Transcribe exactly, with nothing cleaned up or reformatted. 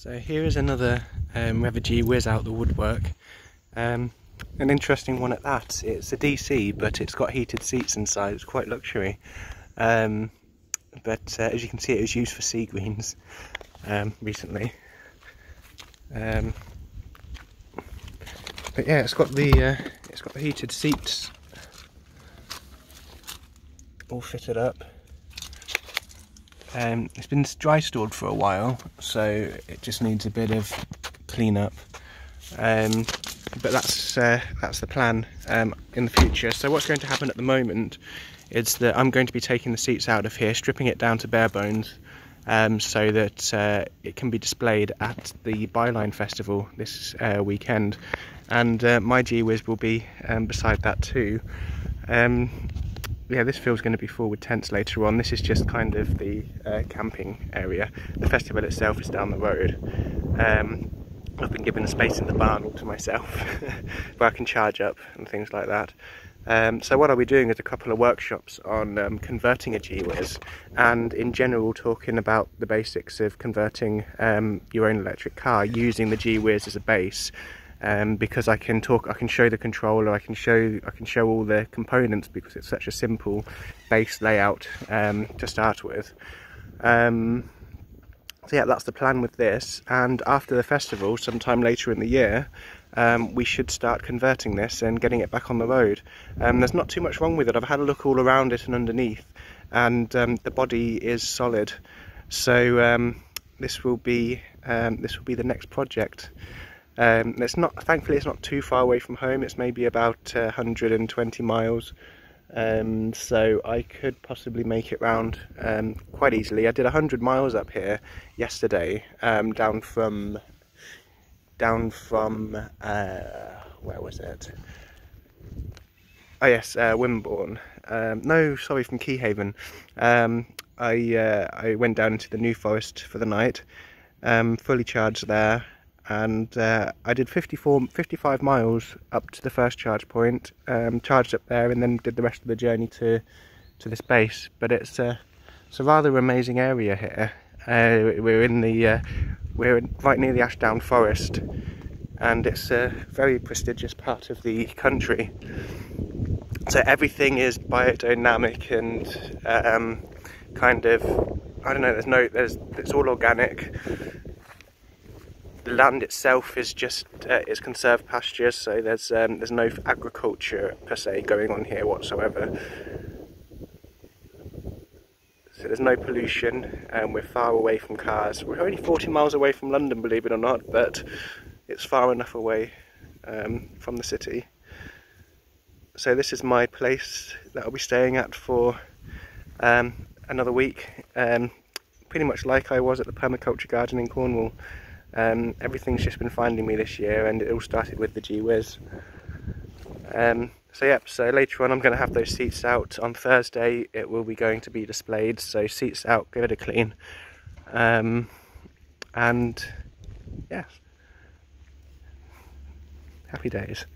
So here is another um, Rev G-Wiz out the woodwork. Um, an interesting one at that. It's a D C, but it's got heated seats inside. It's quite luxury. Um, but uh, as you can see, it was used for sea greens um, recently. Um, but yeah, it's got the uh, it's got the heated seats all fitted up. Um, it's been dry stored for a while, so it just needs a bit of clean up. Um, but that's uh, that's the plan um, in the future. So what's going to happen at the moment is that I'm going to be taking the seats out of here, stripping it down to bare bones, um, so that uh, it can be displayed at the Byline Festival this uh, weekend. And uh, my G-Wiz will be um, beside that too. Um, Yeah, this field's going to be full with tents later on. This is just kind of the uh, camping area. The festival itself is down the road. Um, I've been given a space in the barn all to myself where I can charge up and things like that. Um, so what I'll be doing is a couple of workshops on um, converting a G-Wiz, and in general talking about the basics of converting um, your own electric car using the G-Wiz as a base. Um, because I can talk, I can show the controller, I can show, I can show all the components because it's such a simple base layout um, to start with. Um, so yeah, that's the plan with this. And after the festival, sometime later in the year, um, we should start converting this and getting it back on the road. Um, there's not too much wrong with it. I've had a look all around it and underneath, and um, the body is solid. So um, this will be um, this will be the next project. Um, it's not, thankfully it's not too far away from home. It's maybe about uh, one hundred and twenty miles, um, so I could possibly make it round um, quite easily. I did one hundred miles up here yesterday, um, down from, down from, uh, where was it? Oh yes, uh, Wimborne. Um, no, sorry, from Keyhaven. Um, I, uh, I went down into the New Forest for the night, um, fully charged there. And uh, I did fifty-four, fifty-five miles up to the first charge point, um, charged up there, and then did the rest of the journey to to this base. But it's a, it's a rather amazing area here. Uh, we're in the uh, we're right near the Ashdown Forest, and it's a very prestigious part of the country. So everything is biodynamic and um, kind of, I don't know. There's no there's it's all organic. The land itself is just uh, is conserved pastures, so there's um, there's no agriculture per se going on here whatsoever. So there's no pollution, and we're far away from cars. We're only forty miles away from London, believe it or not, but it's far enough away um, from the city. So this is my place that I'll be staying at for um, another week, um, pretty much like I was at the permaculture garden in Cornwall. Um, everything's just been finding me this year, and it all started with the G-Wiz. Um, so yep, so later on I'm going to have those seats out. On Thursday it will be going to be displayed, so seats out, give it a clean. Um, and yeah, happy days.